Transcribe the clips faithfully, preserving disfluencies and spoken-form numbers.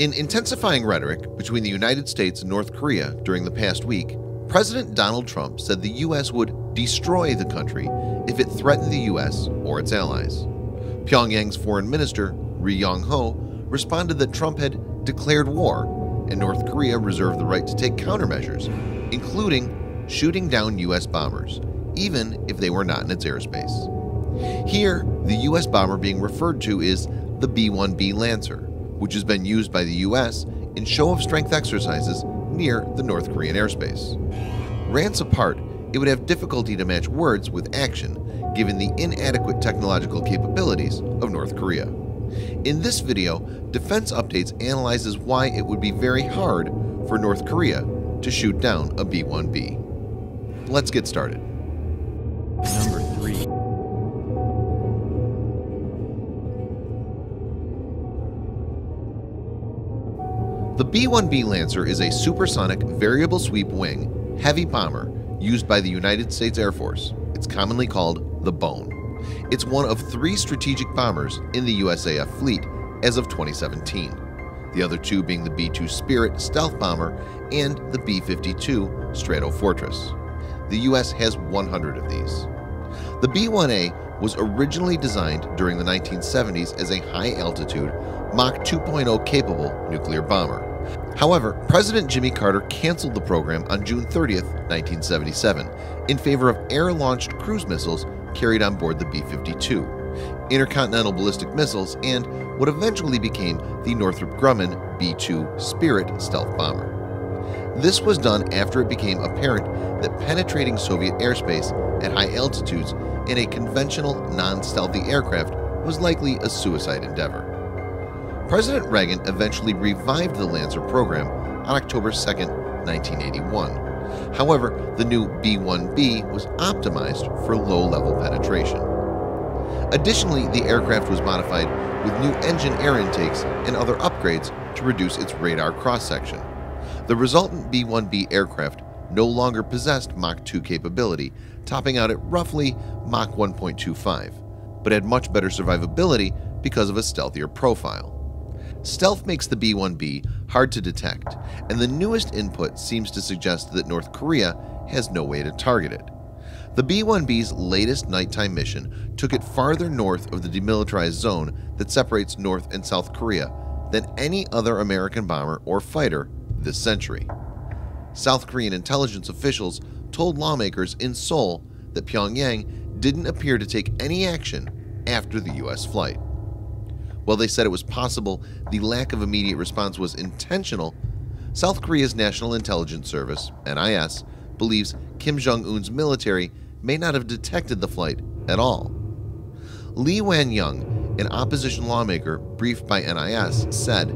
In intensifying rhetoric between the United States and North Korea during the past week, President Donald Trump said the U S would destroy the country if it threatened the U S or its allies. Pyongyang's foreign minister, Ri Yong-ho, responded that Trump had declared war and North Korea reserved the right to take countermeasures, including shooting down U S bombers, even if they were not in its airspace. Here, the U S bomber being referred to is the B one B Lancer, which has been used by the U S in show-of-strength exercises near the North Korean airspace. Rants apart, it would have difficulty to match words with action given the inadequate technological capabilities of North Korea. In this video, Defense Updates analyzes why it would be very hard for North Korea to shoot down a B one B. Let's get started. Number three. The B one B Lancer is a supersonic variable sweep wing heavy bomber used by the United States Air Force. It's commonly called the Bone. It's one of three strategic bombers in the U S A F fleet as of twenty seventeen, the other two being the B two Spirit stealth bomber and the B fifty-two Stratofortress. The U S has one hundred of these. The B one A was originally designed during the nineteen seventies as a high-altitude, Mach two point oh capable nuclear bomber. However, President Jimmy Carter canceled the program on June thirtieth, nineteen seventy-seven, in favor of air-launched cruise missiles carried on board the B fifty-two, intercontinental ballistic missiles, and what eventually became the Northrop Grumman B two Spirit stealth bomber. This was done after it became apparent that penetrating Soviet airspace at high altitudes in a conventional, non-stealthy aircraft was likely a suicide endeavor. President Reagan eventually revived the Lancer program on October second, nineteen eighty-one. However, the new B one B was optimized for low-level penetration. Additionally, the aircraft was modified with new engine air intakes and other upgrades to reduce its radar cross-section. The resultant B one B aircraft no longer possessed Mach two capability, topping out at roughly Mach one point two five, but had much better survivability because of a stealthier profile. Stealth makes the B one B hard to detect, and the newest input seems to suggest that North Korea has no way to target it. The B one B's latest nighttime mission took it farther north of the demilitarized zone that separates North and South Korea than any other American bomber or fighter this century. South Korean intelligence officials told lawmakers in Seoul that Pyongyang didn't appear to take any action after the U S flight. While they said it was possible the lack of immediate response was intentional, South Korea's National Intelligence Service (N I S) believes Kim Jong-un's military may not have detected the flight at all. Lee Wan Young, an opposition lawmaker briefed by N I S, said,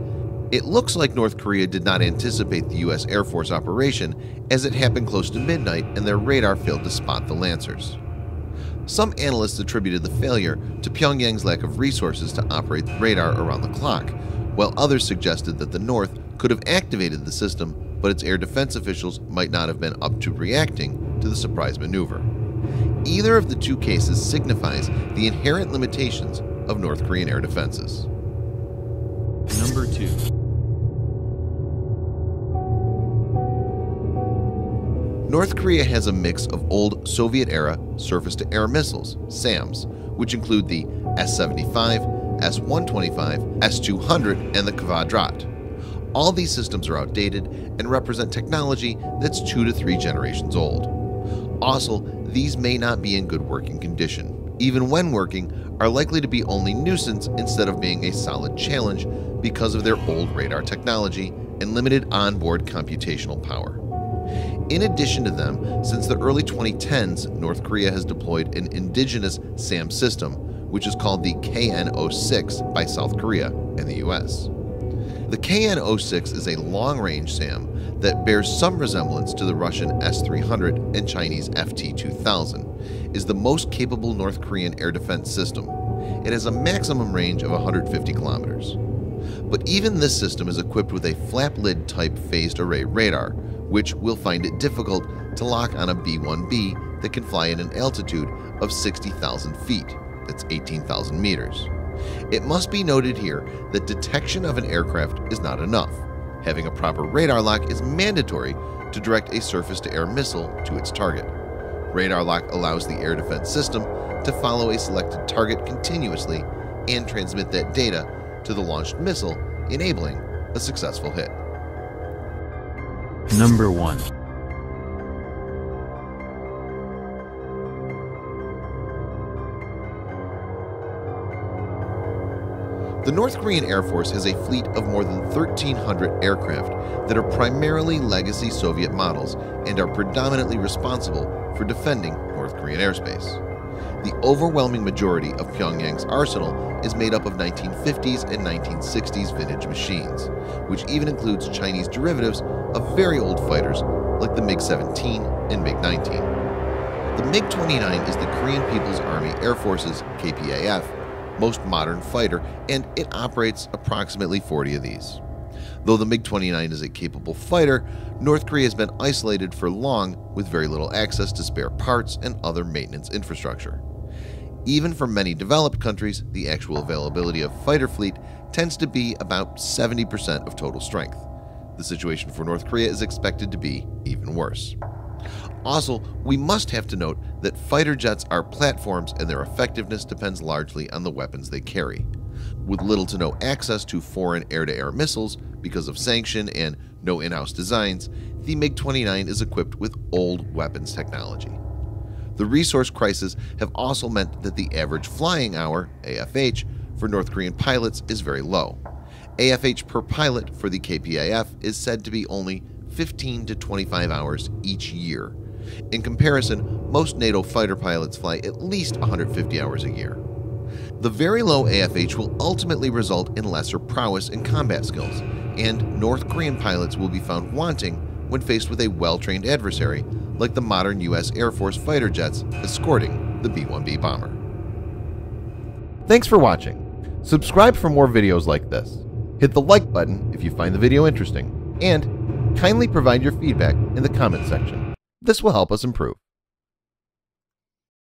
"It looks like North Korea did not anticipate the U S Air Force operation as it happened close to midnight and their radar failed to spot the Lancers." Some analysts attributed the failure to Pyongyang's lack of resources to operate radar around the clock, while others suggested that the North could have activated the system, but its air defense officials might not have been up to reacting to the surprise maneuver. Either of the two cases signifies the inherent limitations of North Korean air defenses. Number two. North Korea has a mix of old Soviet-era surface-to-air missiles, SAMs, which include the S seventy-five, S one twenty-five, S two hundred, and the Kvadrat. All these systems are outdated and represent technology that's two to three generations old. Also, these may not be in good working condition. Even when working, are likely to be only nuisance instead of being a solid challenge because of their old radar technology and limited onboard computational power. In addition to them, since the early twenty tens, North Korea has deployed an indigenous SAM system, which is called the K N oh six by South Korea and the U S. The K N oh six is a long-range SAM that bears some resemblance to the Russian S three hundred and Chinese F T two thousand, is the most capable North Korean air defense system. It has a maximum range of one hundred fifty kilometers. But even this system is equipped with a flap-lid type phased array radar, which will find it difficult to lock on a B one B that can fly at an altitude of sixty thousand feet, that's eighteen thousand meters. It must be noted here that detection of an aircraft is not enough. Having a proper radar lock is mandatory to direct a surface-to-air missile to its target. Radar lock allows the air defense system to follow a selected target continuously and transmit that data to the launched missile, enabling a successful hit. Number one. The North Korean Air Force has a fleet of more than thirteen hundred aircraft that are primarily legacy Soviet models and are predominantly responsible for defending North Korean airspace. The overwhelming majority of Pyongyang's arsenal is made up of nineteen fifties and nineteen sixties vintage machines, which even includes Chinese derivatives of very old fighters like the MiG seventeen and MiG nineteen. The MiG twenty-nine is the Korean People's Army Air Force's K P A F most modern fighter, and it operates approximately forty of these. Though the MiG twenty-nine is a capable fighter, North Korea has been isolated for long with very little access to spare parts and other maintenance infrastructure. Even for many developed countries, the actual availability of fighter fleet tends to be about seventy percent of total strength. The situation for North Korea is expected to be even worse. Also, we must have to note that fighter jets are platforms and their effectiveness depends largely on the weapons they carry. With little to no access to foreign air-to-air missiles because of sanction and no in-house designs, the MiG twenty-nine is equipped with old weapons technology. The resource crises have also meant that the average flying hour, A F H, for North Korean pilots is very low. A F H per pilot for the K P A F is said to be only fifteen to twenty-five hours each year. In comparison, most NATO fighter pilots fly at least one hundred fifty hours a year. The very low A F H will ultimately result in lesser prowess in combat skills, and North Korean pilots will be found wanting when faced with a well-trained adversary like the modern U S Air Force fighter jets escorting the B one B bomber. Thanks for watching. Subscribe for more videos like this. Hit the like button if you find the video interesting, and kindly provide your feedback in the comment section. This will help us improve.